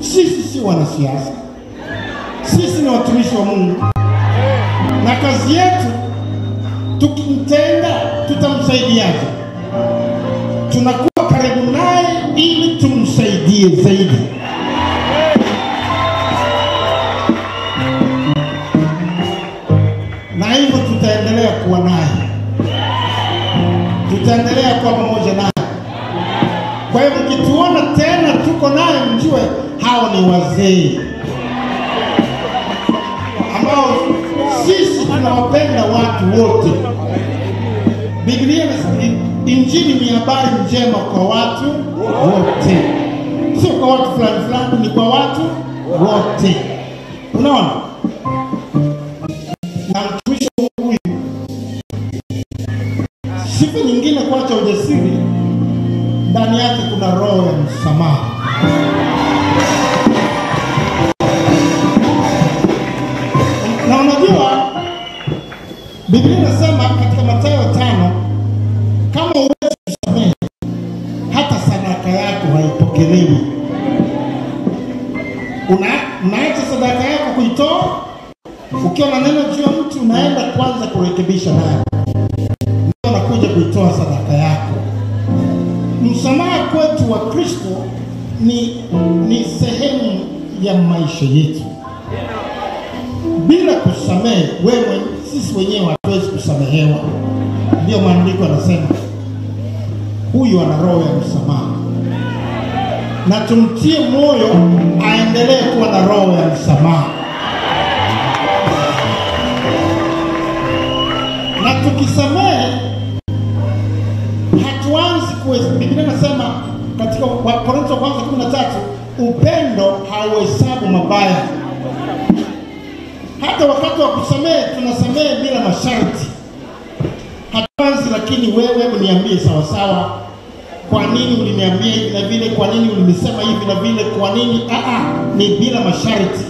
sisi si wanasiasa, sisi ni watumishi wa Mungu, na kazi yetu tukimtenda tutamsaidiaje? Tunakuwa karibu naye ili tumsaidie zaidi. Na hivyo tutaendelea kuwa naye, tutaendelea kuwa pamoja naye. Kwa hivyo mkituona tena tuko naye, mjue hao ni wazee ambao sisi tunawapenda watu wote. Biblia na Injili ni habari njema kwa watu wote, sio kwa watu fulani fulani, ni kwa watu wote. Unaona, na mtumishi huyu siku nyingine kuacha ujasiri, ndani yake kuna roho ya msamaha. Na unajua Biblia inasema katika Mathayo 5, kama uwezi kusamehe, hata sadaka yako haipokelewi. Unaacha sadaka yako kuitoa, ukiwa na neno juu ya mtu unaenda kwanza kurekebisha naye, ndio unakuja kuitoa sadaka yako. Msamaha kwetu wa Kristo ni sehemu ya maisha yetu. Bila kusamehe, wewe sisi wenyewe hatuwezi kusamehewa. Ndio maandiko yanasema huyu ana roho ya msamaha, na tumtie moyo aendelee kuwa na roho ya msamaha. Na tukisamehe, hatuanzi kuhesabu. Biblia inasema katika Wakorintho 1:13, upendo hauhesabu mabaya. Hata wakati wa kusamehe tunasamehe bila masharti. Hatuanzi, lakini wewe uniambie sawa sawa, kwa nini uliniambia hivi na vile, kwa nini ulinisema hivi na vile, kwa nini ni bila masharti.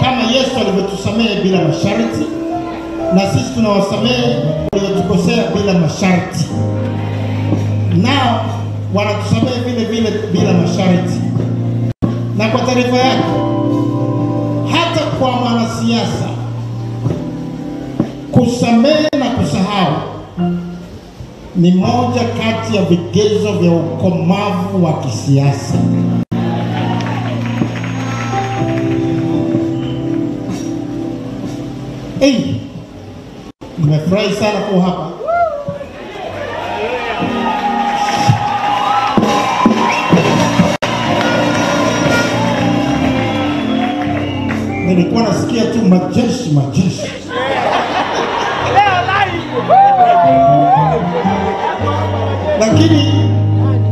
Kama Yesu alivyotusamehe bila masharti, na sisi tunawasamehe waliotukosea bila masharti. Nao wanatusamehe vile vile bila masharti. Na kwa taarifa yako, hata kwa mwanasiasa, kusamehe na kusahau ni moja kati ya vigezo vya ukomavu wa kisiasa. Nimefurahi sana kwa hapa. Nilikuwa nasikia tu majeshi. Lakini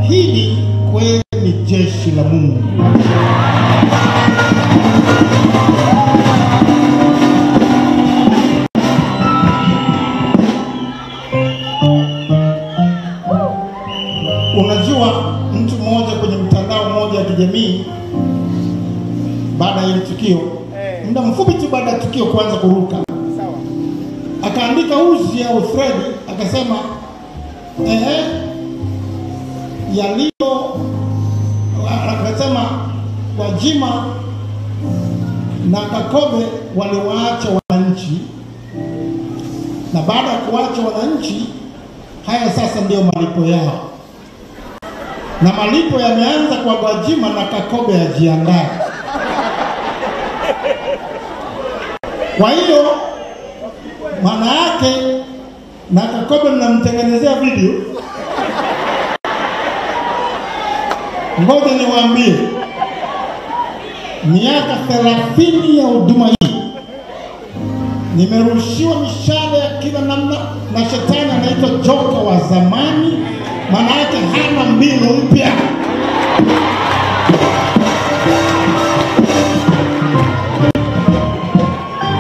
hili kweli ni jeshi la Mungu. Unajua, mtu mmoja kwenye mtandao mmoja wa kijamii, baada ya tukio, muda mfupi tu baada ya tukio kuanza kuruka, akaandika uzi au thread, akasema akasema Gwajima na Kakobe waliwaacha wananchi, na baada ya kuacha wananchi, haya sasa ndio malipo yao. Na malipo yameanza kwa Gwajima na Kakobe, yajiandae. Kwa hiyo maana yake, na Kakobe mnamtengenezea video. Ngoja niwaambie, miaka 30 ya huduma hii nimerushiwa mishale ya kila namna, na shetani anaitwa joka wa zamani, maana yake hana mbinu mpya.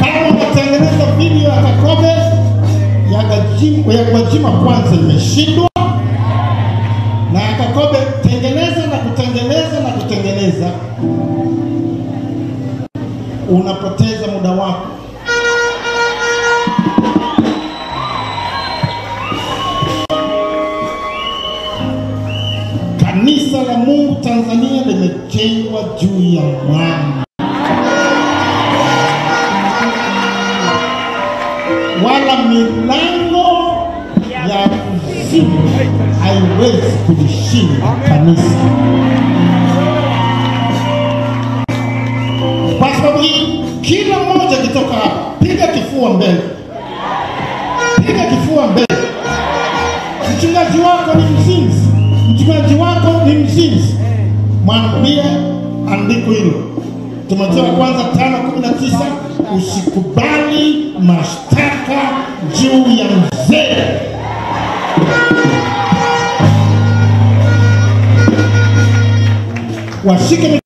Kama unatengeneza video ya Kakobe, ya Gwajima kwanza imeshindwa, na ya Kakobe tengeneza na kutengeneza, unapoteza muda wako. Kanisa la Mungu Tanzania limejengwa juu ya mwana. Wala milango ya kuzimu haiwezi kulishinda kanisa. Kwa sababu kila mmoja kitoka hapa, piga kifua mbele. Piga kifua mbele. Mchungaji wako ni mzinzi. Mchungaji wako ni mzinzi. Mwambie andiko hilo. Timotheo kwanza 5:19, usikubali mashtaka juu ya mzee. Washike